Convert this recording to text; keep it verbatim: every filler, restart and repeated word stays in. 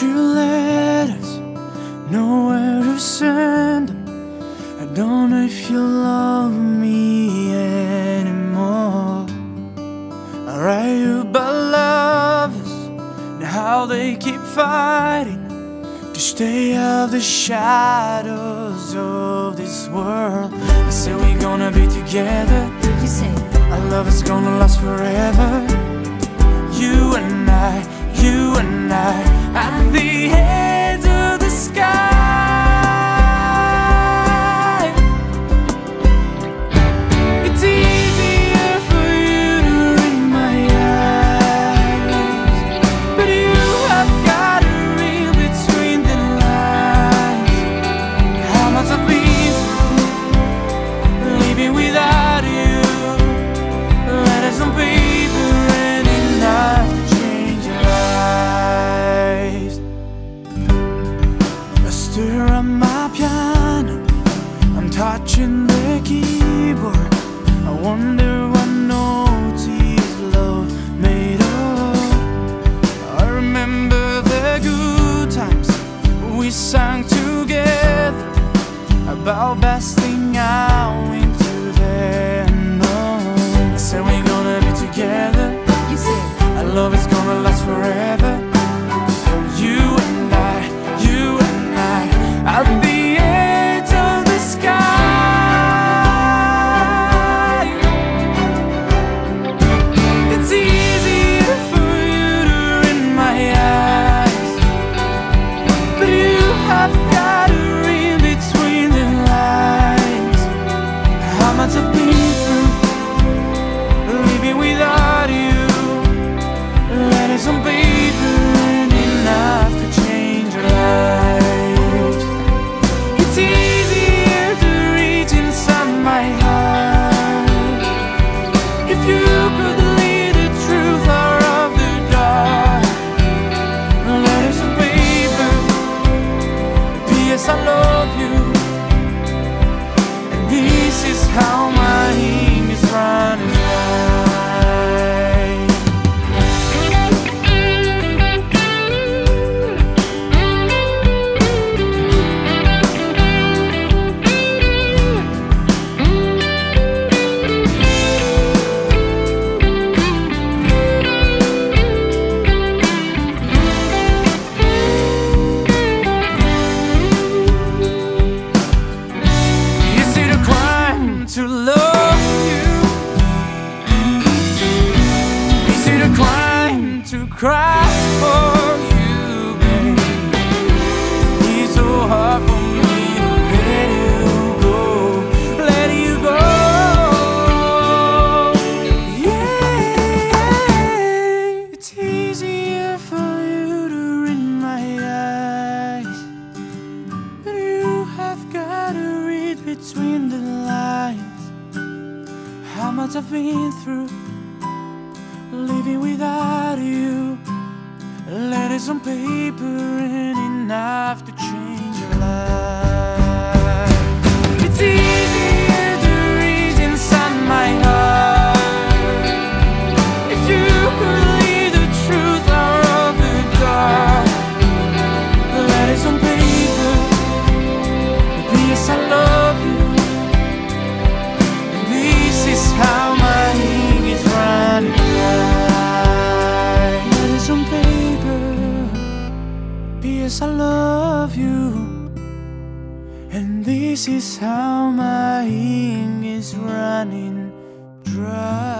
But your letters, nowhere to send them. I don't know if you love me anymore. I write you about lovers and how they keep fighting to stay out of the shadows of this world. I say we're gonna be together. You say our love is gonna last forever. You and I, you and I, at the edge of the sky. It's easier for you to read my eyes, but you have got to read between the lines. How much I've been living without you. Letters on paper and enough to change your lives. I stir up my piano, I'm touching the keyboard. I wonder what notes is love made of. I remember the good times we sang together, about busting out into the unknown. I said we're gonna be together. You say our love is gonna last forever. You and I, you and I, I'll be edge of the sky. It's easier for you to read my eyes, but you have got to read between the lines. How much I've been through living without you. Letters on paper and enough to change your lives. It's easier to reach inside my heart. If you could lead the truth out of the dark. Letters on paper. P S I love you. And this is how my name is running out. I've been through living without you. Letters on paper and enough to change your life. It's easier to reach inside my heart. If you could leave the truth out of the dark. Letters on paper. Please, I love you. How my ink is running dry. Letters on paper. P S I love you. And this is how my ink is running dry.